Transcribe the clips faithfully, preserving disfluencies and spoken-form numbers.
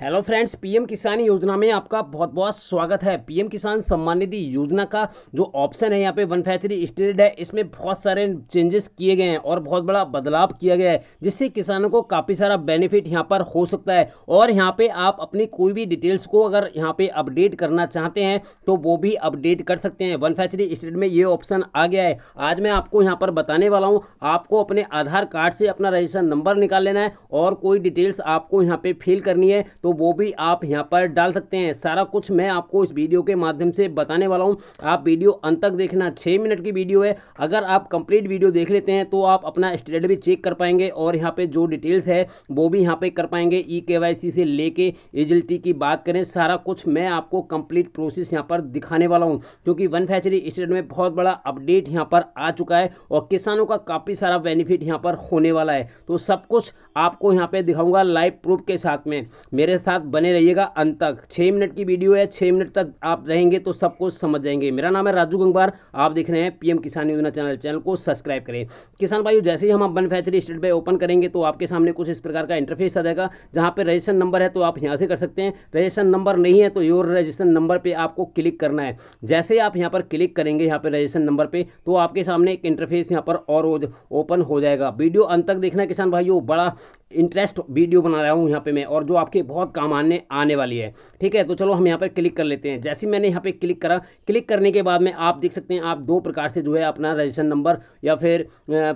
Hello friends, PM किसान योजना में आपका बहुत बहुत स्वागत है। पीएम किसान सम्मान निधि योजना का जो ऑप्शन है यहाँ पे वन फैसली स्टेटेड है, इसमें बहुत सारे चेंजेस किए गए हैं और बहुत बड़ा बदलाव किया गया है, जिससे किसानों को काफ़ी सारा बेनिफिट यहाँ पर हो सकता है। और यहाँ पे आप अपनी कोई भी डिटेल्स को अगर यहाँ पर अपडेट करना चाहते हैं तो वो भी अपडेट कर सकते हैं। वन फैसली स्टेटेड में ये ऑप्शन आ गया है। आज मैं आपको यहाँ पर बताने वाला हूँ। आपको अपने आधार कार्ड से अपना रजिस्ट्रेशन नंबर निकाल लेना है और कोई डिटेल्स आपको यहाँ पर फिल करनी है तो वो भी आप यहां पर डाल सकते हैं। सारा कुछ मैं आपको इस वीडियो के माध्यम से बताने वाला हूं। आप वीडियो अंत तक देखना, छः मिनट की वीडियो है। अगर आप कंप्लीट वीडियो देख लेते हैं तो आप अपना स्टेटस भी चेक कर पाएंगे और यहां पे जो डिटेल्स है वो भी यहां पे कर पाएंगे। ई के वाई सी से लेके एजिलिटी की बात करें, सारा कुछ मैं आपको कंप्लीट प्रोसेस यहाँ पर दिखाने वाला हूँ, क्योंकि वन फैसली स्टेटस में बहुत बड़ा अपडेट यहाँ पर आ चुका है और किसानों का काफ़ी सारा बेनिफिट यहाँ पर होने वाला है। तो सब कुछ आपको यहाँ पर दिखाऊँगा लाइव प्रूफ के साथ में। मेरे साथ बने रहिएगा अंत तक। छः मिनट की वीडियो है, छः मिनट तक आप रहेंगे तो सब कुछ समझ जाएंगे। मेरा नाम है राजू गंगवार, आप देख रहे हैं पीएम किसान योजना चैनल। चैनल को सब्सक्राइब करें। किसान भाइयों, जैसे ही हम वन फैसली स्टेट पे ओपन करेंगे तो आपके सामने कुछ इस प्रकार का इंटरफेस आ जाएगा, जहाँ पे रजिस्ट्रेशन नंबर है तो आप यहाँ से कर सकते हैं। रजिस्ट्रेशन नंबर नहीं है तो योर रजिस्ट्रेशन नंबर पर आपको क्लिक करना है। जैसे आप यहाँ पर क्लिक करेंगे यहाँ पर रजिस्ट्रेशन नंबर पर, तो आपके सामने एक इंटरफेस यहाँ पर और ओपन हो जाएगा। वीडियो अंत तक देखना किसान भाइयों, बड़ा इंटरेस्ट वीडियो बना रहा हूँ यहाँ पे मैं, और जो आपके बहुत काम आने आने वाली है। ठीक है, तो चलो हम यहाँ पे क्लिक कर लेते हैं। जैसे मैंने यहाँ पे क्लिक करा, क्लिक करने के बाद में आप देख सकते हैं आप दो प्रकार से जो है अपना रजिस्ट्रेशन नंबर या फिर आ,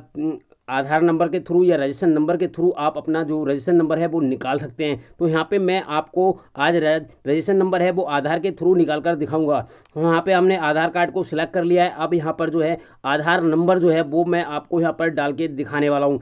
आधार नंबर के थ्रू या रजिस्ट्रेशन नंबर के थ्रू आप अपना जो रजिस्ट्रेशन नंबर है वो निकाल सकते हैं। तो यहाँ पे मैं आपको आज रजिस्ट्रेशन नंबर है वो आधार के थ्रू निकाल कर दिखाऊंगा। यहाँ पे हमने आधार कार्ड को सिलेक्ट कर लिया है। अब यहाँ पर जो है आधार नंबर जो है वो मैं आपको यहाँ पर डाल के दिखाने वाला हूँ।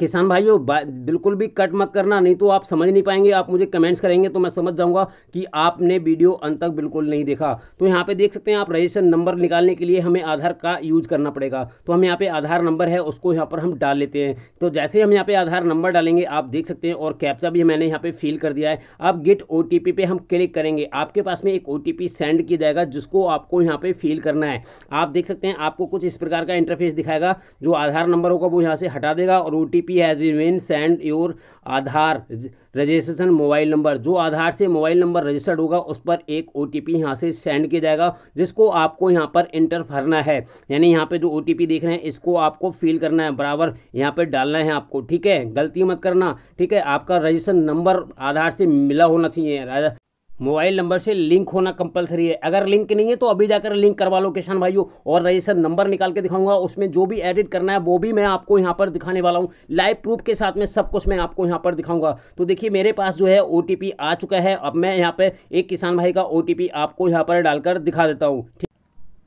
किसान भाइयों, बिल्कुल भी कट मत करना, नहीं तो आप समझ नहीं पाएंगे। आप मुझे कमेंट्स करेंगे तो मैं समझ जाऊंगा कि आपने वीडियो अंत तक बिल्कुल नहीं देखा। तो यहाँ पे देख सकते हैं आप रजिस्ट्रेशन नंबर निकालने के लिए हमें आधार का यूज करना पड़ेगा। तो हम यहाँ पे आधार नंबर है उसको यहाँ पर हम डाल लेते हैं। तो जैसे हम यहाँ पर आधार नंबर डालेंगे आप देख सकते हैं, और कैप्चा भी मैंने यहाँ पर फिल कर दिया है। आप गेट ओ टी पी पे हम क्लिक करेंगे, आपके पास में एक ओ टी पी सेंड किया जाएगा जिसको आपको यहाँ पर फिल करना है। आप देख सकते हैं आपको कुछ इस प्रकार का इंटरफेस दिखाएगा। जो आधार नंबर होगा वो यहाँ से हटा देगा और O T P has been send your Aadhaar registration mobile number. जो आधार से मोबाइल नंबर रजिस्टर्ड होगा उस पर एक ओ टी पी यहाँ से सेंड किया जाएगा, जिसको आपको यहाँ पर इंटर भरना है। यानी यहाँ पे जो ओ टी पी देख रहे हैं इसको आपको फिल करना है, बराबर यहाँ पे डालना है आपको। ठीक है, गलती मत करना। ठीक है, आपका रजिस्ट्रेशन नंबर आधार से मिला होना चाहिए, मोबाइल नंबर से लिंक होना कंपलसरी है। अगर लिंक नहीं है तो अभी जाकर लिंक करवा लो किसान भाइयों। और रजिस्ट्रेशन नंबर निकाल के दिखाऊंगा, उसमें जो भी एडिट करना है वो भी मैं आपको यहाँ पर दिखाने वाला हूँ लाइव प्रूफ के साथ में। सब कुछ मैं आपको यहाँ पर दिखाऊंगा। तो देखिए, मेरे पास जो है ओ टी पी आ चुका है। अब मैं यहाँ पे एक किसान भाई का ओ टी पी आपको यहाँ पर डालकर दिखा देता हूँ।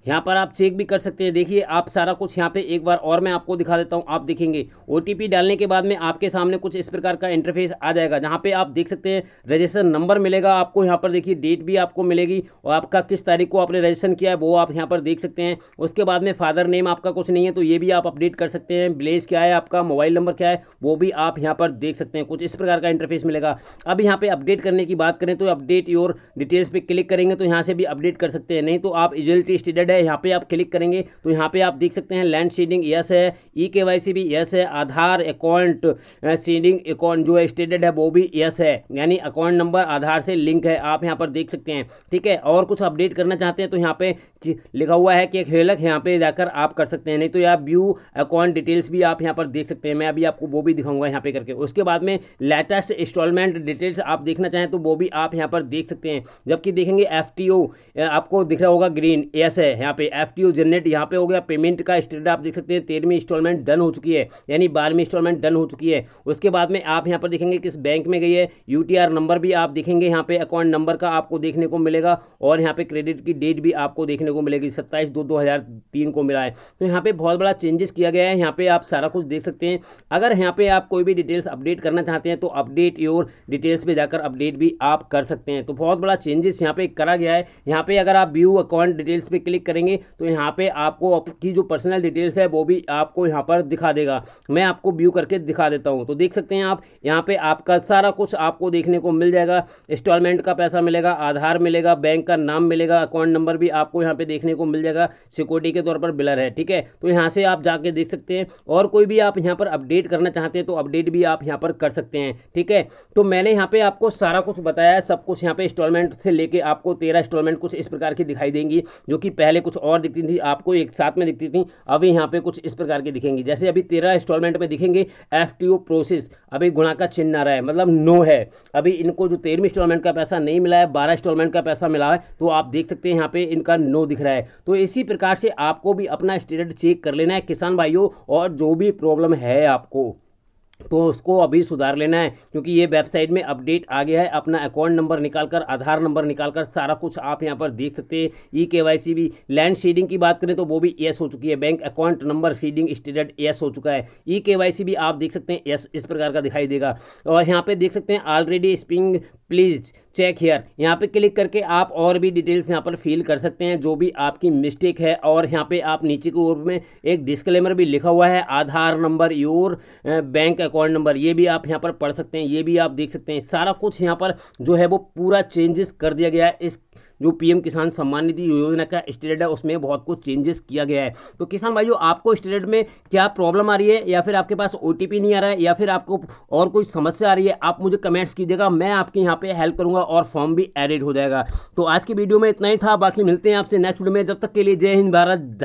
यहाँ पर आप चेक भी कर सकते हैं। देखिए, आप सारा कुछ यहाँ पे एक बार और मैं आपको दिखा देता हूँ। आप देखेंगे ओटीपी डालने के बाद में आपके सामने कुछ इस प्रकार का इंटरफेस आ जाएगा, जहाँ पे आप देख सकते हैं रजिस्ट्रेशन नंबर मिलेगा आपको। यहाँ पर देखिए डेट भी आपको मिलेगी और आपका किस तारीख को आपने रजिस्ट्रेशन किया है वो आप यहाँ पर देख सकते हैं। उसके बाद में फादर नेम आपका कुछ नहीं है तो ये भी आप अपडेट कर सकते हैं। विलेज क्या है आपका, मोबाइल नंबर क्या है वो भी आप यहाँ पर देख सकते हैं। कुछ इस प्रकार का इंटरफेस मिलेगा। अब यहाँ पर अपडेट करने की बात करें तो अपडेट योर डिटेल्स पर क्लिक करेंगे तो यहाँ से भी अपडेट कर सकते हैं। नहीं तो आप एलिजिबिलिटी स्टेटस है यहाँ पे आप क्लिक करेंगे तो यहाँ पे आप देख सकते हैं लैंड शेडिंग यस है, ई के वाई सी भी यस है, आधार अकाउंट शेडिंग अकाउंट जो है स्टेटेड है वो भी यस है, यानी अकाउंट नंबर आधार से लिंक है। आप यहाँ पर देख सकते हैं। ठीक है, और कुछ अपडेट करना चाहते हैं तो यहाँ पे लिखा हुआ है कि एक हेलक, यहाँ पे जाकर आप कर सकते हैं। नहीं तो यहाँ व्यू अकाउंट डिटेल्स भी आप यहाँ पर देख सकते हैं। मैं अभी आपको वो भी दिखाऊंगा यहाँ पे करके। उसके बाद में लेटेस्ट इंस्टॉलमेंट डिटेल्स आप देखना चाहें तो वो भी आप यहाँ पर देख सकते हैं। जबकि देखेंगे एफ टी ओ आपको दिख रहा होगा ग्रीन यस है, यहाँ पे एफ टी ओ जनरेट यहाँ पे हो गया। पेमेंट का स्टेटस आप देख सकते हैं, तेरहवीं इंस्टॉलमेंट डन हो चुकी है, यानी बारहवीं इंस्टॉलमेंट डन हो चुकी है। उसके बाद में आप यहाँ पर देखेंगे किस बैंक में गई है, यू टी आर नंबर भी आप देखेंगे यहाँ पे अकाउंट नंबर का आपको देखने को मिलेगा, और यहाँ पे क्रेडिट की डेट भी आपको देखने को मिलेगी सत्ताईस दो दो हज़ार तीन को मिला है। तो यहाँ पे बहुत बड़ा चेंजेस किया गया है, यहाँ पे आप सारा कुछ देख सकते हैं। अगर यहाँ पे आप कोई भी डिटेल्स अपडेट करना चाहते हैं तो अपडेट योर डिटेल्स पे जाकर अपडेट भी आप कर सकते हैं। तो बहुत बड़ा चेंजेस यहाँ पे करा गया है। यहाँ पे अगर आप व्यू अकाउंट डिटेल्स पे क्लिक करेंगे तो यहाँ पे आपको आपकी जो पर्सनल डिटेल्स है वो भी आपको यहाँ पर दिखा देगा। मैं आपको व्यू करके दिखा देता हूँ। तो देख सकते हैं आप यहाँ पे आपका सारा कुछ आपको देखने को मिल जाएगा। इंस्टॉलमेंट का पैसा मिलेगा, आधार मिलेगा, बैंक का नाम मिलेगा, अकाउंट नंबर भी आपको यहाँ पे देखने को मिल जाएगा। सिक्योरिटी के तौर पर बिलर है, ठीक है। तो यहाँ से आप जाके देख सकते हैं। और कोई भी आप यहाँ पर अपडेट करना चाहते हैं तो अपडेट भी आप यहाँ पर कर सकते हैं, ठीक है। तो मैंने यहाँ पे आपको सारा कुछ बताया है, सब कुछ यहाँ पे इंस्टॉलमेंट से लेके आपको तेरह इंस्टॉलमेंट कुछ इस प्रकार की दिखाई देंगी, जो कि पहले कुछ और दिखती थी आपको, एक साथ में दिखती थी। अभी यहाँ पे कुछ इस प्रकार की दिखेंगी। जैसे अभी तेरह इंस्टॉलमेंट में दिखेंगे एफ टी ओ प्रोसेस, अभी गुणा का चिन्ह आ रहा है, मतलब नो है। अभी इनको जो तेरहवीं इंस्टॉलमेंट का पैसा नहीं मिला है, बारह इंस्टॉलमेंट का पैसा मिला है, तो आप देख सकते हैं यहाँ पे इनका नो दिख रहा है। तो इसी प्रकार से आपको भी अपना स्टेटस चेक कर लेना है किसान भाइयों, और जो भी प्रॉब्लम है आपको तो उसको अभी सुधार लेना है, क्योंकि ये वेबसाइट में अपडेट आ गया है। अपना अकाउंट नंबर निकालकर, आधार नंबर निकालकर सारा कुछ आप यहाँ पर देख सकते हैं। ई केवाईसी भी, लैंड शेडिंग की बात करें तो वो भी यस हो चुकी है, bank account number seeding status yes हो चुका है। ई केवाईसी भी आप देख सकते हैं यस इस प्रकार का दिखाई देगा। और यहाँ पर देख सकते हैं ऑलरेडी स्पिंग प्लीज़ चेक हेयर, यहाँ पे क्लिक करके आप और भी डिटेल्स यहाँ पर फिल कर सकते हैं, जो भी आपकी मिस्टेक है। और यहाँ पे आप नीचे की ओर में एक डिस्क्लेमर भी लिखा हुआ है, Aadhaar number, your bank account number, ये भी आप यहाँ पर पढ़ सकते हैं, ये भी आप देख सकते हैं। सारा कुछ यहाँ पर जो है वो पूरा चेंजेस कर दिया गया है। इस जो पीएम किसान सम्मान निधि योजना का स्टेटस है उसमें बहुत कुछ चेंजेस किया गया है। तो किसान भाइयों, आपको स्टेटस में क्या प्रॉब्लम आ रही है, या फिर आपके पास ओटीपी नहीं आ रहा है, या फिर आपको और कोई समस्या आ रही है, आप मुझे कमेंट्स कीजिएगा, मैं आपके यहाँ पे हेल्प करूँगा और फॉर्म भी एडिट हो जाएगा। तो आज की वीडियो में इतना ही था, बाकी मिलते हैं आपसे नेक्स्ट वीडियो में। जब तक के लिए जय हिंद, भारत।